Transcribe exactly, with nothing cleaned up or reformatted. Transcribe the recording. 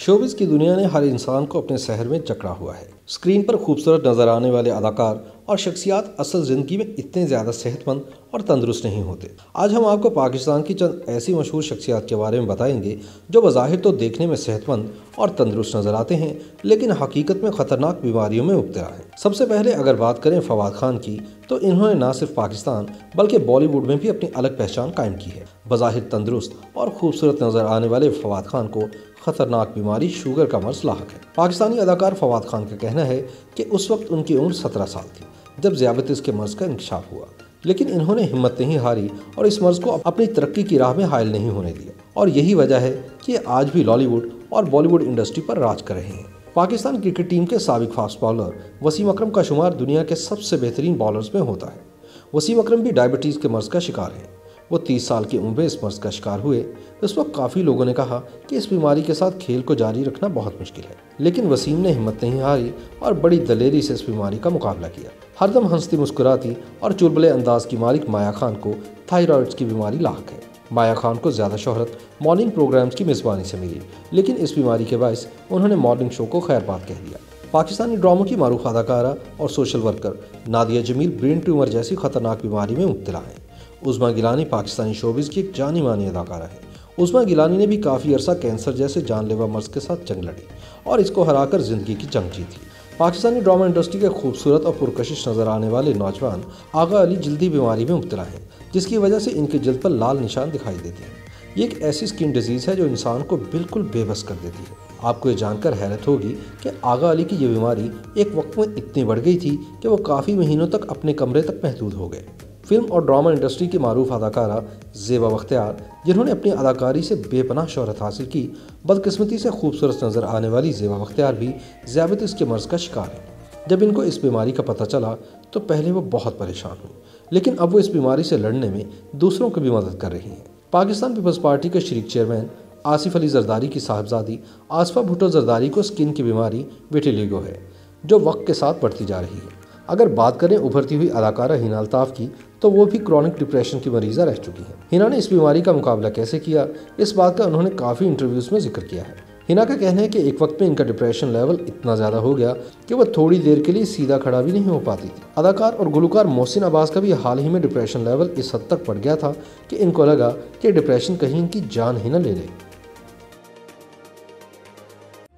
Showbiz की दुनिया ने हर इंसान को अपने शहर में जकड़ा हुआ है। स्क्रीन पर खूबसूरत नजर आने वाले अदाकार और शख्सियात असल ज़िंदगी में इतने ज़्यादा सेहतमंद और तंदुरुस्त नहीं होते। आज हम आपको पाकिस्तान की चंद ऐसी मशहूर शख्सियात के बारे में बताएंगे जो बज़ाहिर तो देखने में सेहतमंद और तंदुरुस्त नज़र आते हैं, लेकिन हकीकत में ख़तरनाक बीमारियों में मुब्तला है। सबसे पहले अगर बात करें फवाद खान की, तो इन्होंने ना सिर्फ पाकिस्तान बल्कि बॉलीवुड में भी अपनी अलग पहचान कायम की है। बज़ाहिर तंदुरुस्त और खूबसूरत नज़र आने वाले फवाद खान को खतरनाक बीमारी शुगर का मर्ज लाहक है। पाकिस्तानी अदाकार फवाद खान का कहना है कि उस वक्त उनकी उम्र सत्रह साल थी जब ज़ियाबतीस के मर्ज का इंकशाफ हुआ, लेकिन इन्होंने हिम्मत नहीं हारी और इस मर्ज को अपनी तरक्की की राह में हायल नहीं होने दिया, और यही वजह है कि आज भी लॉलीवुड और बॉलीवुड इंडस्ट्री पर राज कर रहे हैं। पाकिस्तान क्रिकेट टीम के साबिक फास्ट बॉलर वसीम अकरम का शुमार दुनिया के सबसे बेहतरीन बॉलर्स में होता है। वसीम अकरम भी डायबिटीज़ के मर्ज का शिकार है। वो तीस साल की उम्र में इस मर्ज का शिकार हुए। इस वक्त काफ़ी लोगों ने कहा कि इस बीमारी के साथ खेल को जारी रखना बहुत मुश्किल है, लेकिन वसीम ने हिम्मत नहीं हारी और बड़ी दलेरी से इस बीमारी का मुकाबला किया। हरदम हंसती मुस्कुराती और चुलबुले अंदाज की मालिक माया खान को थायराइड्स की बीमारी लाक है। माया खान को ज़्यादा शोहरत मॉर्निंग प्रोग्राम्स की मेज़बानी से मिली, लेकिन इस बीमारी के बायस उन्होंने मॉर्निंग शो को खैरबाद कह दिया। पाकिस्तानी ड्रामों की मारूफ अदाकारा और social worker Nadia Jamil brain tumour जैसी खतरनाक बीमारी में मुब्तला है। उज़मा गिलानी पाकिस्तानी शोबिज़ की एक जानी मानी अदाकारा है। उज़मा गिलानी ने भी काफ़ी अरसा कैंसर जैसे जानलेवा मर्ज के साथ जंग लड़ी और इसको हराकर ज़िंदगी की जंग जीती। पाकिस्तानी ड्रामा इंडस्ट्री के खूबसूरत और पुरकशिश नज़र आने वाले नौजवान आगा अली जल्दी बीमारी में मुब्तला है, जिसकी वजह से इनके जल्द पर लाल निशान दिखाई देते हैं। ये एक ऐसी स्किन डिजीज़ है जो इंसान को बिल्कुल बेबस कर देती है। आपको ये जानकर हैरत होगी कि आगा अली की ये बीमारी एक वक्त में इतनी बढ़ गई थी कि वो काफ़ी महीनों तक अपने कमरे तक महदूद हो गए। फिल्म और ड्रामा इंडस्ट्री की मारूफ अदाकारा ज़ेबा बख्तियार, जिन्होंने अपनी अदाकारी से बेपनाह शोहरत हासिल की, बदकिस्मती से खूबसूरत नज़र आने वाली ज़ेबा बख्तियार भी ज़ियाबतीस के मर्ज़ का शिकार है। जब इनको इस बीमारी का पता चला तो पहले वो बहुत परेशान हुई, लेकिन अब वो इस बीमारी से लड़ने में दूसरों को भी मदद कर रही हैं। पाकिस्तान पीपल्स पार्टी के शरीक चेयरमैन आसिफ अली जरदारी की साहबजादी आसिफा भुट्टो जरदारी को स्किन की बीमारी विटिलिगो है, जो वक्त के साथ बढ़ती जा रही है। अगर बात करें उभरती हुई अदाकारा हिना अल्ताफ की, तो वो भी क्रॉनिक डिप्रेशन की मरीज़ा रह चुकी हैं। हिना ने इस बीमारी का मुकाबला कैसे किया, इस बात का उन्होंने काफ़ी इंटरव्यूज़ में जिक्र किया है। हिना का कहना है कि एक वक्त में इनका डिप्रेशन लेवल इतना ज़्यादा हो गया कि वह थोड़ी देर के लिए सीधा खड़ा भी नहीं हो पाती थी। अदाकार और गुलकार मोहसिन अब्बास का भी हाल ही में डिप्रेशन लेवल इस हद तक बढ़ गया था कि इनको लगा कि डिप्रेशन कहीं इनकी जान ही न ले ले।